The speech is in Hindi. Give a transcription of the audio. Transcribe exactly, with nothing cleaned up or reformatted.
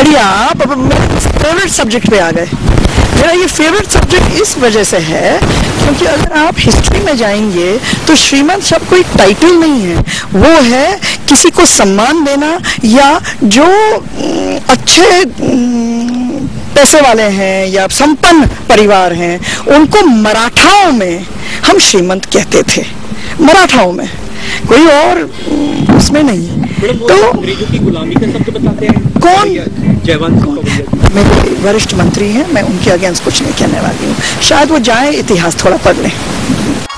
बढ़िया, आप अब मेरे फेवरेट सब्जेक्ट पे आ गए। मेरा ये फेवरेट सब्जेक्ट इस वजह से है क्योंकि अगर आप हिस्ट्री में जाएंगे तो श्रीमंत शब्द कोई टाइटल नहीं है, वो है किसी को सम्मान देना या जो अच्छे पैसे वाले हैं या संपन्न परिवार हैं उनको मराठाओं में हम श्रीमंत कहते थे, मराठाओं में, कोई और उसमें नहीं। तो अंग्रेजों की गुलामी का शब्द बताते हैं कौन? जयभान सिंह पवैया। मैं कोई वरिष्ठ मंत्री हैं, मैं उनके अगेंस्ट कुछ नहीं कहने वाली हूँ। शायद वो जाए, इतिहास थोड़ा पढ़ लें।